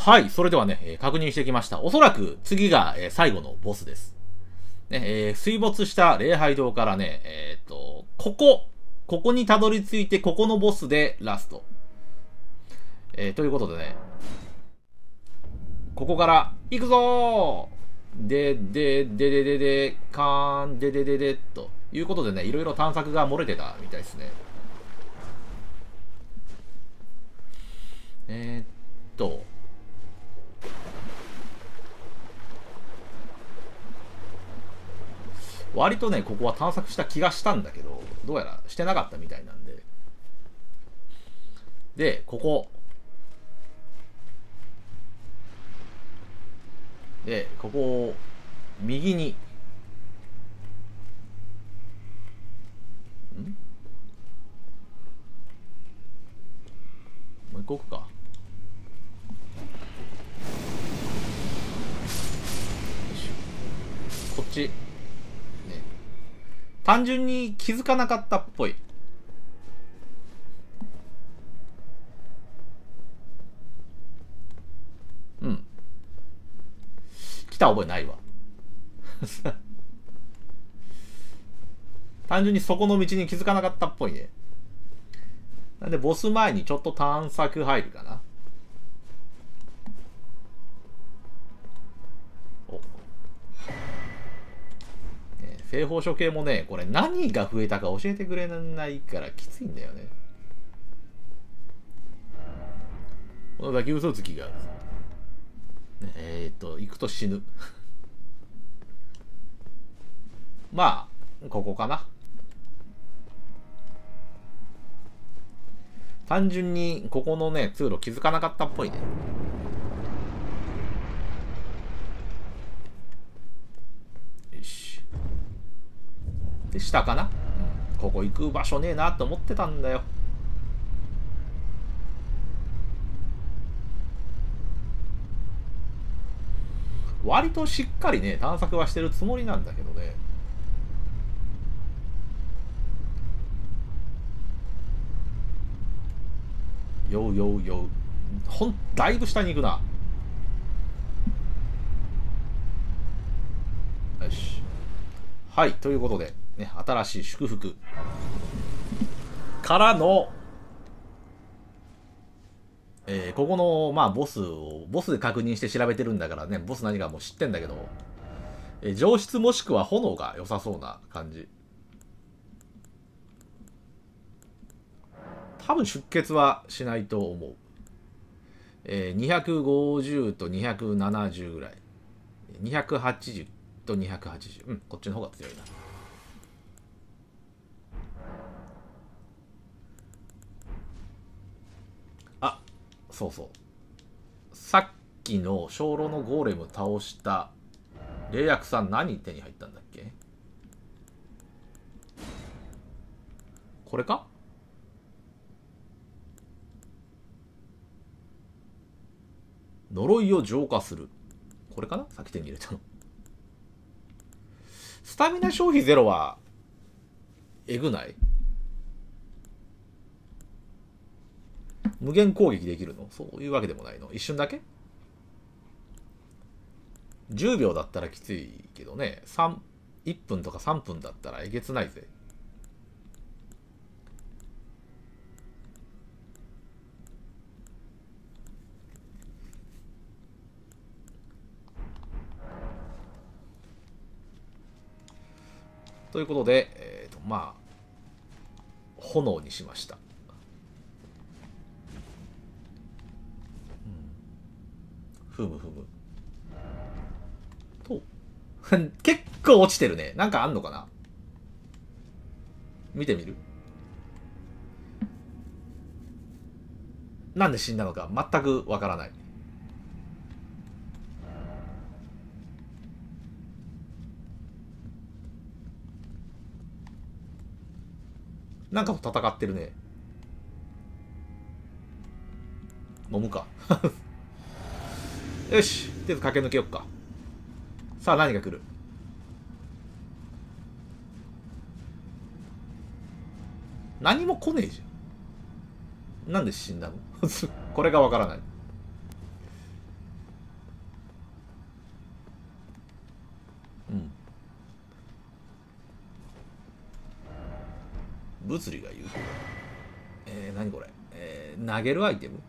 はい、それではね、確認してきました。おそらく次が最後のボスです。ね、水没した礼拝堂からね、ここにたどり着いて、ここのボスでラスト。ということでね、ここから、行くぞーで、ということでね、いろいろ探索が漏れてたみたいですね。割とね、ここは探索した気がしたんだけど、どうやらしてなかったみたいなんで。で、ここ。で、ここを右に。もう一個置くか。こっち、ね、単純に気づかなかったっぽい。うん。来た覚えないわ。単純にそこの道に気づかなかったっぽいね。なんでボス前にちょっと探索入るかな。正方処刑もね、これ何が増えたか教えてくれないからきついんだよね。この打球嘘つきが。行くと死ぬ。まあ、ここかな。単純に、ここのね、通路気づかなかったっぽいね。で、下かな、うん、ここ行く場所ねえなと思ってたんだよ。割としっかりね、探索はしてるつもりなんだけどね。だいぶ下に行くな。よし。はい、ということで。ね、新しい祝福からの、ここの、まあ、ボスで確認して調べてるんだからね、ボス何かもう知ってんだけど、上質もしくは炎が良さそうな感じ。多分出血はしないと思う。250と270ぐらい、280と280、うん、こっちの方が強いな。そうそう、さっきの鐘楼のゴーレム倒した霊薬さん、何手に入ったんだっけ。これか。呪いを浄化する、これかな、先手に入れたの。スタミナ消費ゼロはえぐない。無限攻撃できるの？そういうわけでもないの？一瞬だけ？ 10 秒だったらきついけどね。1分とか3分だったらえげつないぜ。ということで、まあ、炎にしました。と結構落ちてるね。なんかあんのかな、見てみる。なんで死んだのか全くわからない。なんか戦ってるね。飲むか。よし、とりあえず駆け抜けよっか。さあ、何が来る。何も来ねえじゃん。なんで死んだの。これがわからない。物理が有効。何これ、投げるアイテム、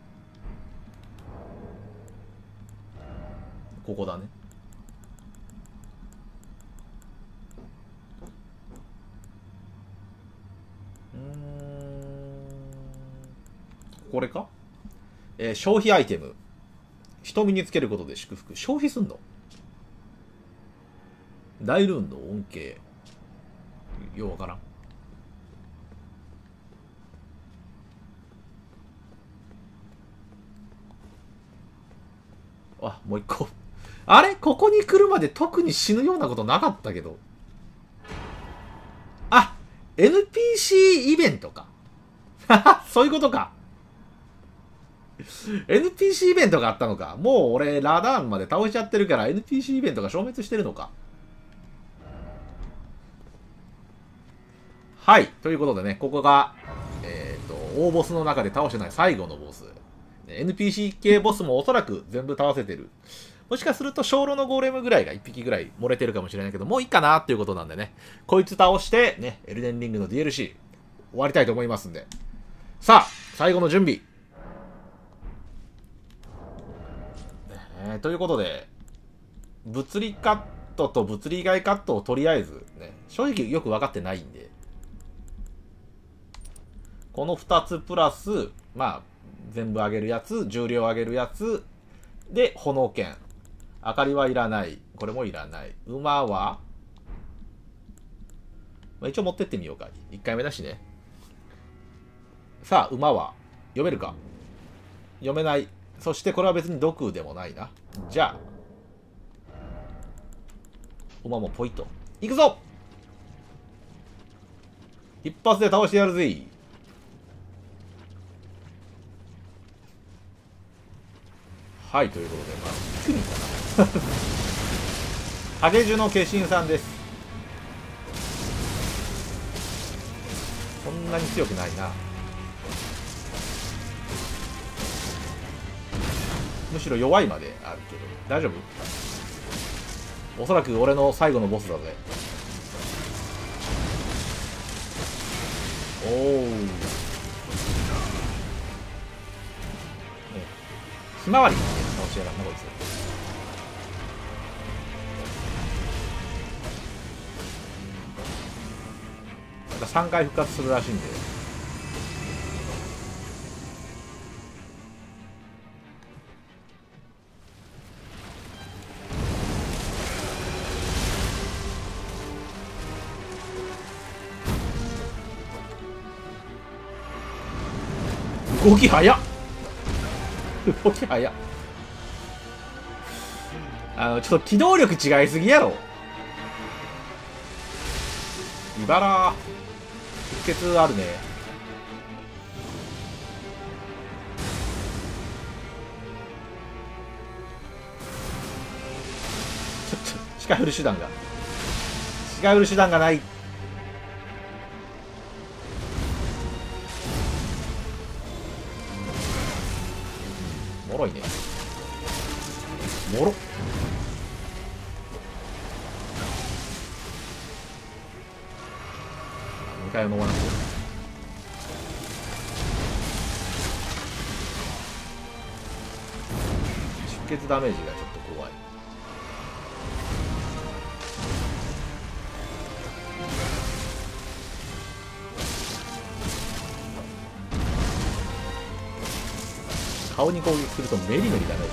ここだね。これか、消費アイテム。人身につけることで祝福。消費すんの？大ルーンの恩恵。ようわからん。あ、もう一個。あれ？ここに来るまで特に死ぬようなことなかったけど。あ、NPC イベントか。そういうことか。NPC イベントがあったのか。もう俺ラダーンまで倒しちゃってるから NPC イベントが消滅してるのか。はい、ということでね、ここが大ボスの中で倒してない最後のボス。 NPC 系ボスもおそらく全部倒せてる。もしかすると小炉のゴーレムぐらいが1匹ぐらい漏れてるかもしれないけど、もういいかなっていうことなんでね、こいつ倒してね、エルデンリングの DLC 終わりたいと思いますんで、さあ最後の準備ということで、物理カットと物理外カットをとりあえずね、正直よく分かってないんで、この2つプラス、まあ、全部上げるやつ、重量上げるやつ、で、炎剣。明かりはいらない。これもいらない。馬は、まあ、一応持ってってみようか。1回目だしね。さあ、馬は、読めるか？読めない。そしてこれは別に毒でもないな。じゃあ馬もポイッといくぞ。一発で倒してやるぜ。はい、ということで、まあクミかな。ハゲジュの化身さんです。そんなに強くないな。むしろ弱いまであるけど大丈夫？おそらく俺の最後のボスだぜ。おお、ひまわりの倒しやがんなこいつ。なんか3回復活するらしいんで、動き早っ。動き早っ。ちょっと機動力違いすぎやろ。いばらー。出血あるね。ちょっと、近寄る手段がない。もろいね。もろ。2回飲まなくて。出血ダメージがちょっと怖い。顔に攻撃するとメリメリダメージが入る。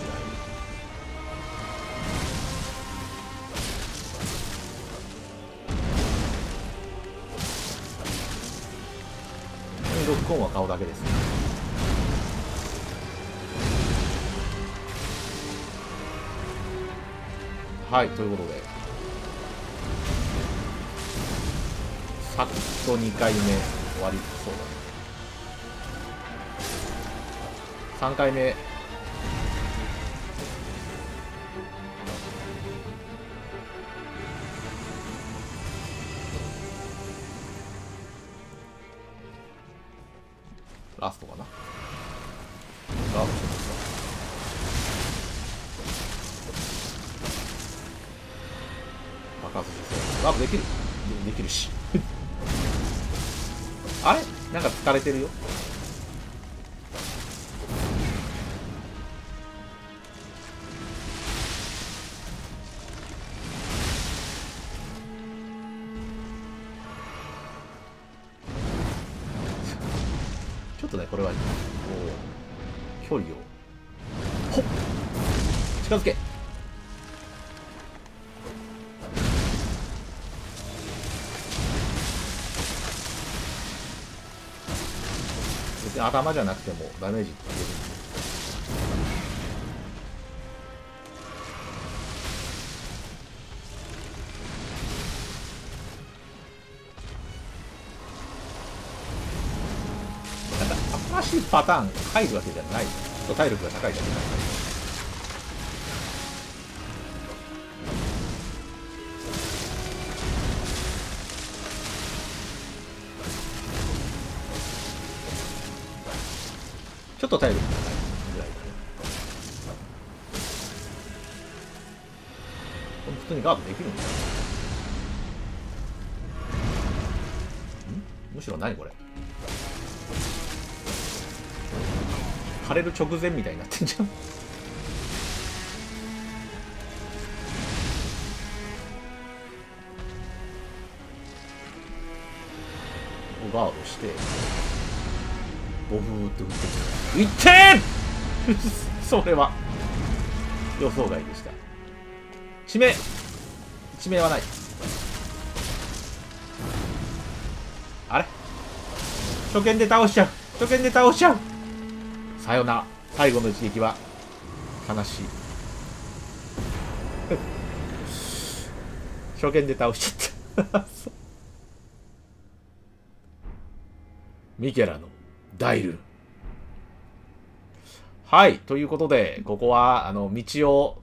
ロックオンは顔だけですね。はい、ということでさっと2回目終わりそうだね。3回目ラストかな。ラスト爆発して、ラブできるしあれなんか疲れてるよ。ちょっとねこれはこう距離をほっ近づけ。頭じゃなくてもダメージって出る。なんか新しいパターン入るわけじゃない。体力が高いじゃない。ちょっと体力がないぐらいだね。普通にガードできるんだ。むしろ何これ枯れる直前みたいになってんじゃん。ガードしてボフって打ってきた。いってーそれは予想外でした。致命致命はない。あれ初見で倒しちゃう、初見で倒しちゃう。さよなら最後の一撃は悲しい。初見で倒しちゃったミケラのダイル。はい。ということで、ここは、道を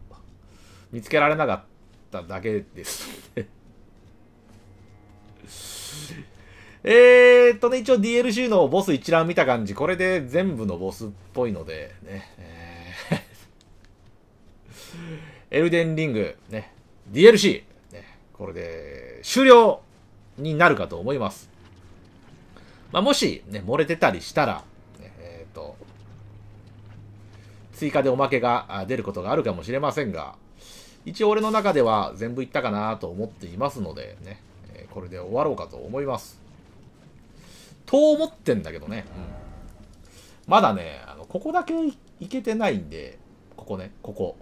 見つけられなかっただけです。ね、一応 DLC のボス一覧見た感じ、これで全部のボスっぽいので、ね。エルデンリング、ね。DLC、ね。これで終了になるかと思います。まあもし、ね、漏れてたりしたら、追加でおまけが出ることがあるかもしれませんが、一応俺の中では全部いったかなと思っていますので、ね、これで終わろうかと思います。と思ってんだけどね、うん、まだね、ここだけ行けてないんで、ここね、ここ。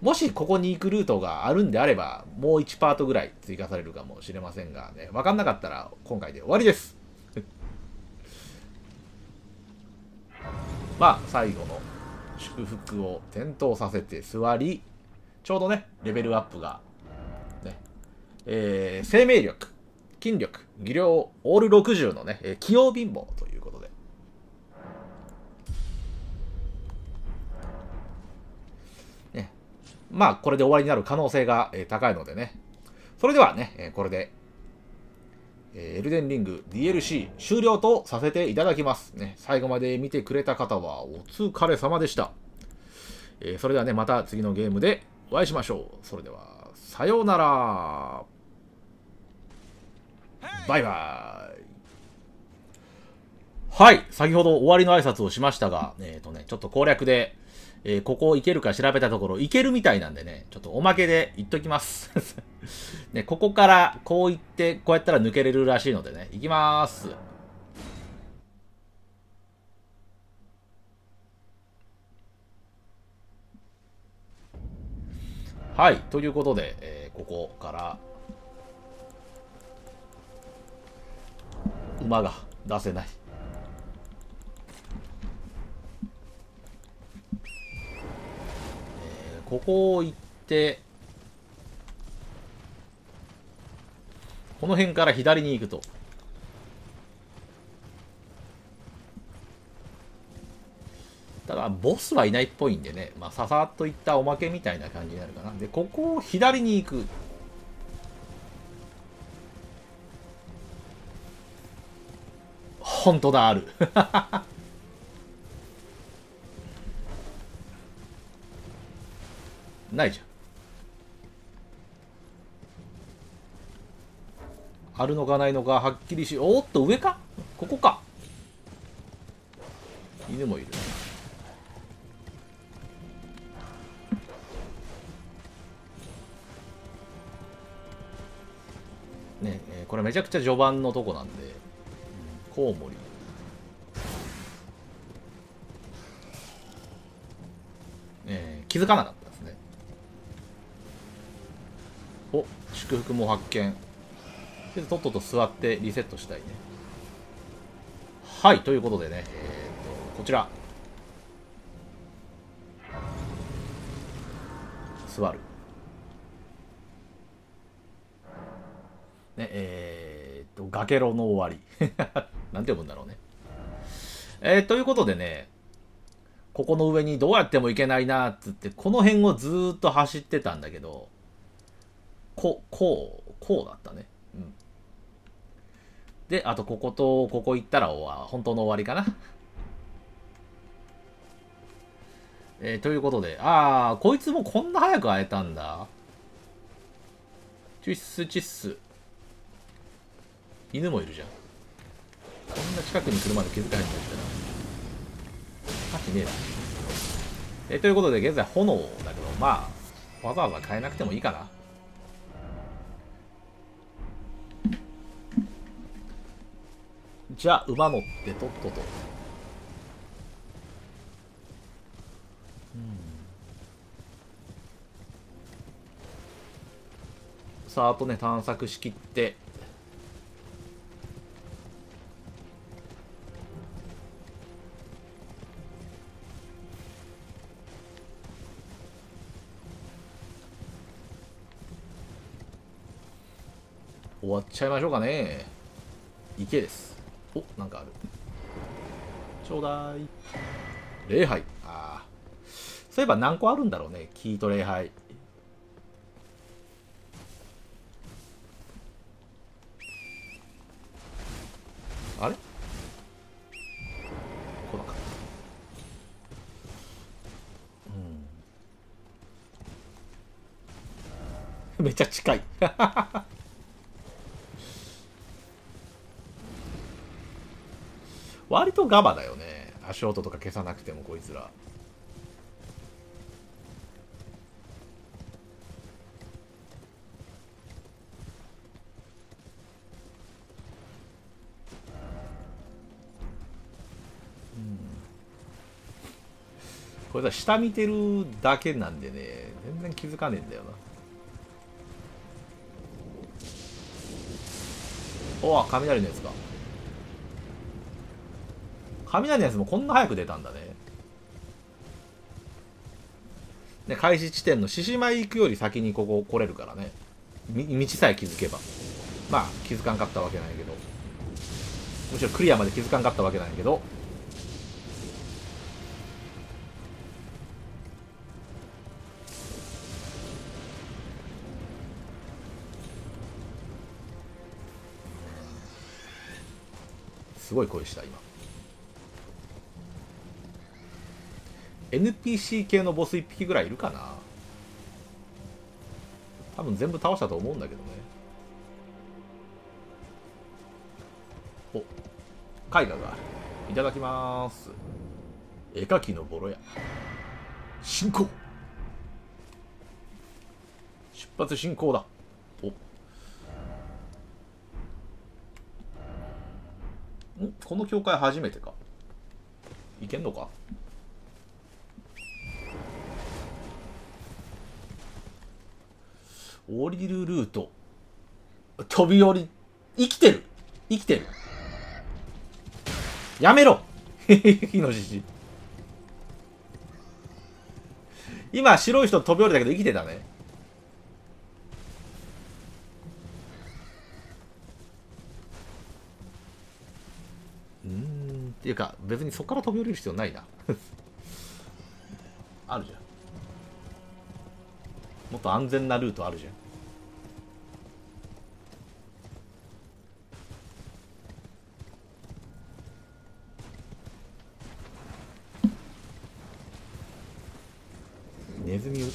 もしここに行くルートがあるんであれば、もう1パートぐらい追加されるかもしれませんが、ね、わかんなかったら今回で終わりです。まあ、最後の祝福を点灯させて座り、ちょうどね、レベルアップが、ね、生命力、筋力、技量、オール60のね、器用貧乏ということで。ね、まあ、これで終わりになる可能性が、高いのでね。それではね、これで、エルデンリング DLC 終了とさせていただきます。ね、最後まで見てくれた方はお疲れ様でした。それではね、また次のゲームでお会いしましょう。それでは、さようなら。バイバイ。はい、先ほど終わりの挨拶をしましたが、ちょっと攻略で、ここ行けるか調べたところ、行けるみたいなんでね、ちょっとおまけで言っときます。ね、ここからこう行って、こうやったら抜けれるらしいのでね、行きまーす。はい、ということで、ここから、馬が出せない。ここを行って、この辺から左に行くと。ただ、ボスはいないっぽいんでね、まあ、ささっといったおまけみたいな感じになるかな。で、ここを左に行く。本当だ、ある。ないじゃん。あるのかないのかはっきりし、おっと上かここか。犬もいる。ねえ、これめちゃくちゃ序盤のとこなんで、コウモリ。気づかなかったですね。お、祝福も発見。とっとと座ってリセットしたいね。はい、ということでね、こちら座る、ね、崖路の終わりなんて読むんだろうね。ということでね、ここの上にどうやっても行けないなーっつって、この辺をずーっと走ってたんだけど、こうだったね。うん。で、あとここと、ここ行ったら本当の終わりかな。ということで、あー、こいつもこんな早く会えたんだ。チッスチッス。犬もいるじゃん。こんな近くに来るまで気づかないんだったら。価値ねえな。ということで、現在炎だけど、まあ、わざわざ変えなくてもいいかな。じゃあ、馬乗ってとっとと。さあ、あとね、探索しきって。終わっちゃいましょうかね。池です。お、なんかある。ちょうだい。礼拝。ああ。そういえば何個あるんだろうね。キート礼拝。あれ？来なかった。うん。めっちゃ近い。割とガバだよね。足音とか消さなくてもこいつら。うん。これさ、下見てるだけなんでね、全然気づかねえんだよな。おわ、雷のやつか。雷のやつもこんな早く出たんだね。で、開始地点の獅子舞行くより先にここ来れるからね。道さえ気づけば。まあ、気づかんかったわけないけど。むしろクリアまで気づかんかったわけないけど。すごい声した、今。NPC 系のボス1匹ぐらいいるかな。多分全部倒したと思うんだけどね。お、絵画がある。いただきまーす。絵描きのボロ屋。進行。出発進行だ。お。ん？この教会初めてか。いけんのか？降りるルート。飛び降り。生きてる生きてる。やめろイノシシ。今、白い人飛び降りたけど生きてたね。っていうか、別にそこから飛び降りる必要ないな。あるじゃん。もっと安全なルートあるじゃん。ネズミを、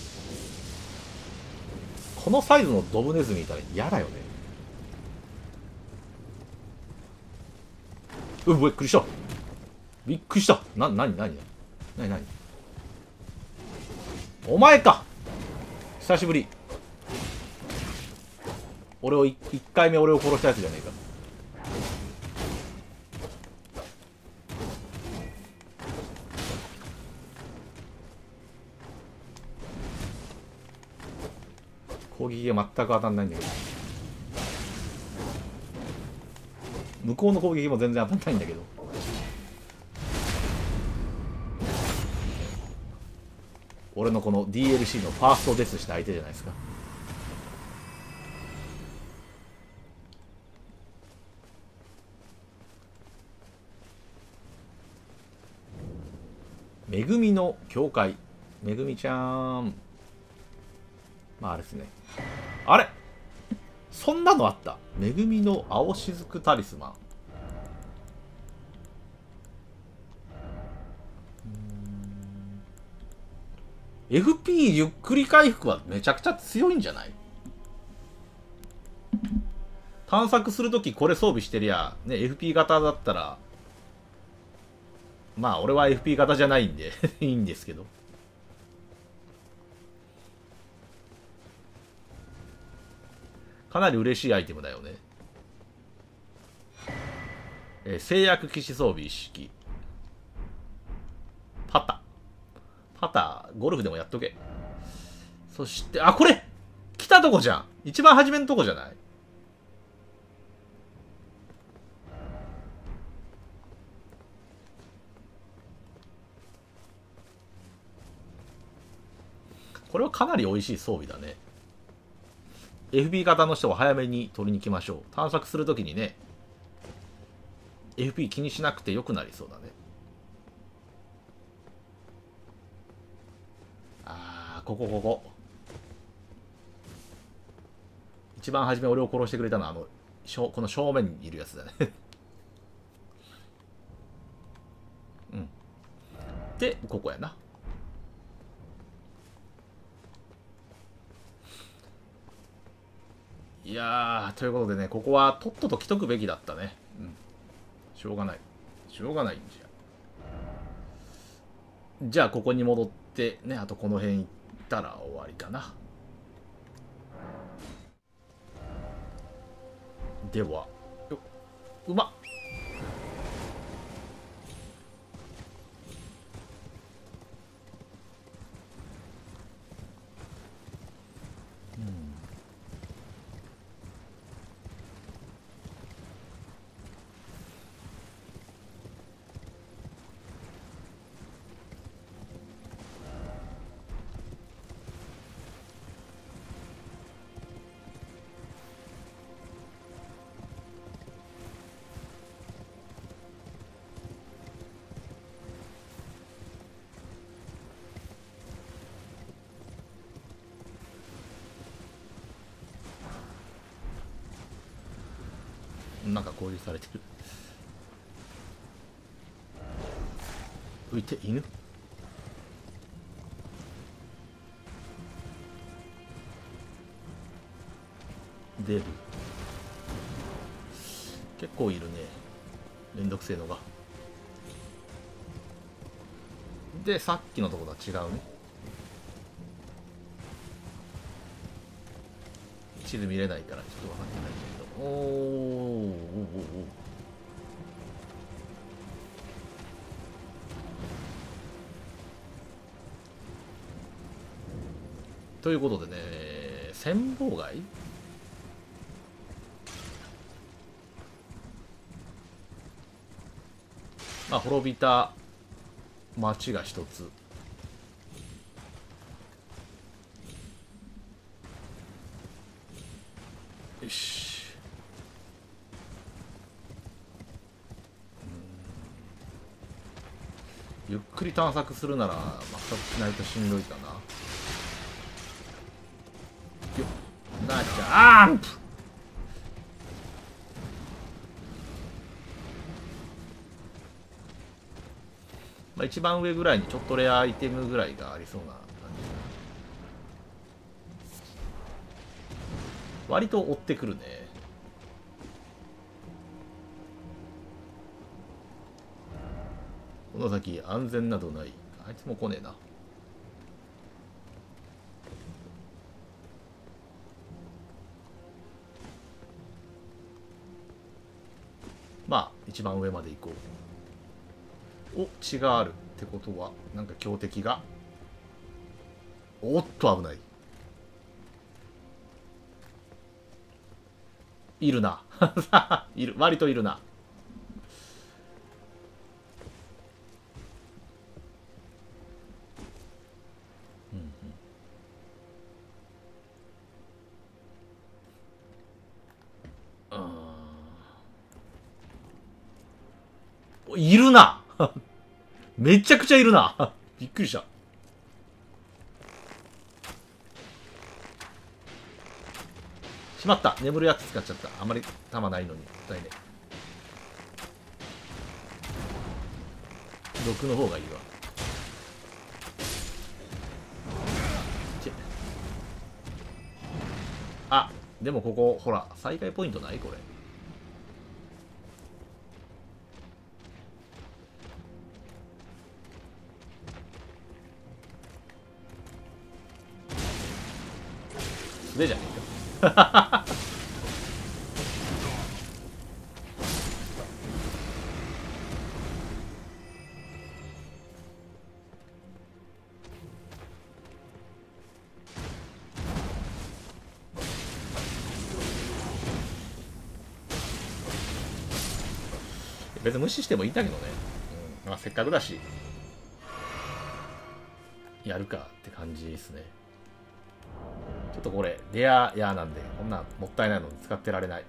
このサイズのドブネズミいたら嫌だよね。うわ、びっくりした。びっくりした。なにお前か。久しぶり。俺を、1回目俺を殺したやつじゃねえか。攻撃が全く当たんないんだけど、向こうの攻撃も全然当たんないんだけど、俺のこの DLC のファーストデスした相手じゃないですか。めぐみの教会、めぐみちゃーん。まああれですね。あれそんなのあった。めぐみの青しずくタリスマン。FP ゆっくり回復はめちゃくちゃ強いんじゃない？探索するときこれ装備してりゃ、ね、FP 型だったら、まあ俺は FP 型じゃないんでいいんですけど。かなり嬉しいアイテムだよね。制約騎士装備一式。パタ。パタ、ゴルフでもやっとけ。そして、あ、これ来たとこじゃん。一番初めのとこじゃない？これはかなり美味しい装備だね。FP 型の人は早めに取りに来ましょう。探索するときにね、FP 気にしなくてよくなりそうだね。ああ、ここ。一番初め俺を殺してくれたのは、この正面にいるやつだね。うん。で、ここやな。いやー、ということでね、ここはとっとと来とくべきだったね。うん。しょうがない。しょうがないんじゃ。じゃあ、ここに戻って、ね、あとこの辺行ったら終わりかな。では、うまっ。なんか攻撃されてる。浮いて犬。出る。結構いるね。めんどくせえのが。で、さっきのとことは違うね。地図見れないからちょっと分かってないけど。おーということでね、戦妨害？まあ滅びた町が一つ。よし。ゆっくり探索するなら全くしないとしんどいかな。よっ、ナイスジャンプ。まあ一番上ぐらいにちょっとレアアイテムぐらいがありそうな感じ。割と追ってくるね。この先安全などない。あいつも来ねえな。まあ一番上まで行こう。お、血があるってことはなんか強敵が、おっと危ない、いるな。いる、割といるな。うんうん、あー、いるな。めちゃくちゃいるな。びっくりした。しまった、眠るやつ使っちゃった。あんまり弾ないのにもったいね。毒の方がいいわ。あ、でもここほら再開ポイントないこれ。素手じゃねえか。別に無視してもいいんだけどね、うん、まあせっかくだしやるかって感じですね。ちょっとこれレアやなんで、こんなんもったいないので使ってられない。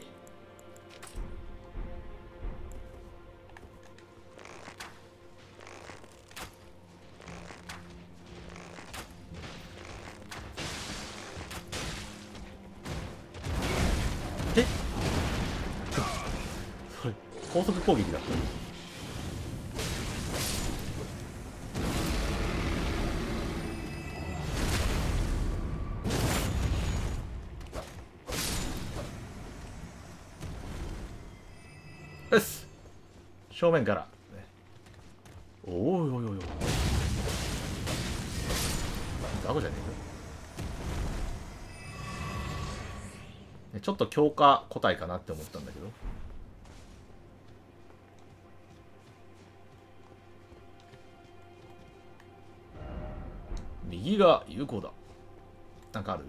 えっそれ高速攻撃だった。正面から、ね、おいおいおいおい、ダコじゃねえか。ちょっと強化個体かなって思ったんだけど、右が有効だ。なんかある。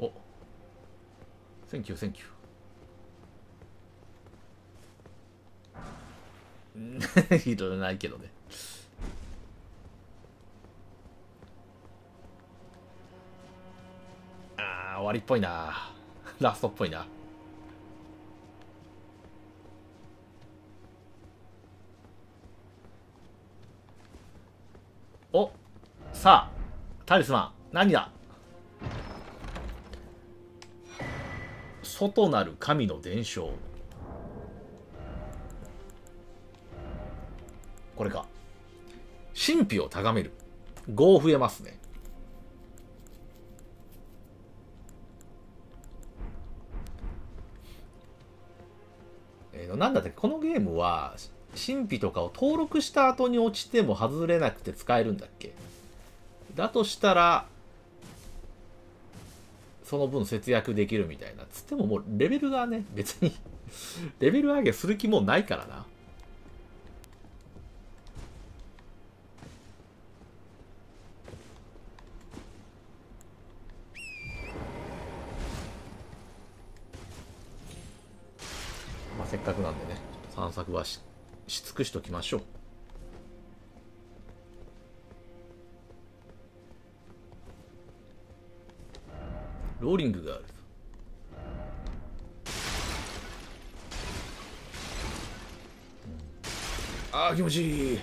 お、センキューセンキュー。いろいろないけどね。ああ、終わりっぽいな。ラストっぽいな。お、さあタリスマン何だ。外なる神の伝承。これか。神秘を高める。5増えますね。なんだってこのゲームは神秘とかを登録した後に落ちても外れなくて使えるんだっけ。だとしたらその分節約できるみたいな。つってももうレベルがね、別にレベル上げする気もないからな。せっかくなんでね、散策は し尽くしときましょう。ローリングがある。ああ気持ちいい。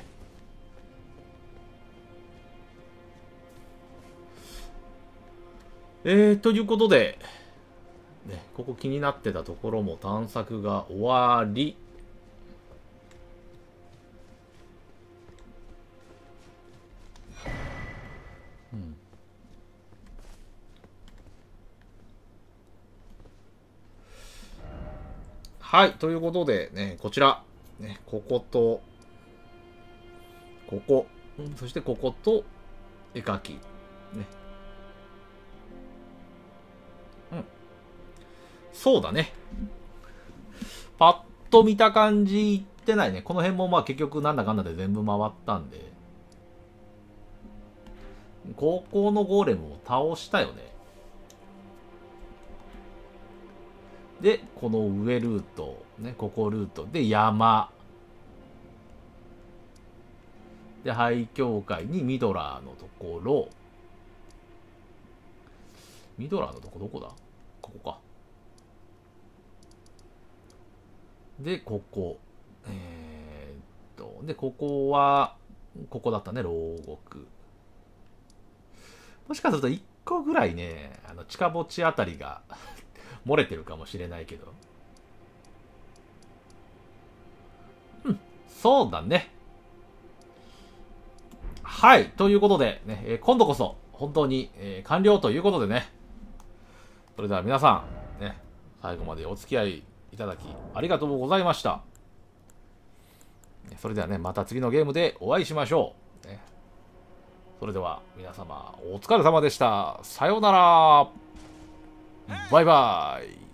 ということでね、ここ気になってたところも探索が終わり、うん、はい、ということでね、こちら、ね、こことここ、そしてここと絵描きね。うん、そうだね。パッと見た感じいってないね。この辺もまあ結局なんだかんだで全部回ったんで、高校のゴーレムを倒したよね。で、この上ルート、ね、ここルート。で、山。で、廃教会にミドラーのところ。ミドラーのとこどこだ？ここか。で、ここ。で、ここは、ここだったね、牢獄。もしかすると1個ぐらいね、近墓地あたりが漏れてるかもしれないけど。うん、そうだね。はい、ということで、ね、今度こそ本当に、完了ということでね。それでは皆さん、ね、最後までお付き合いいただきありがとうございました。それではね、また次のゲームでお会いしましょう。ね、それでは皆様お疲れ様でした。さようなら。バイバイ。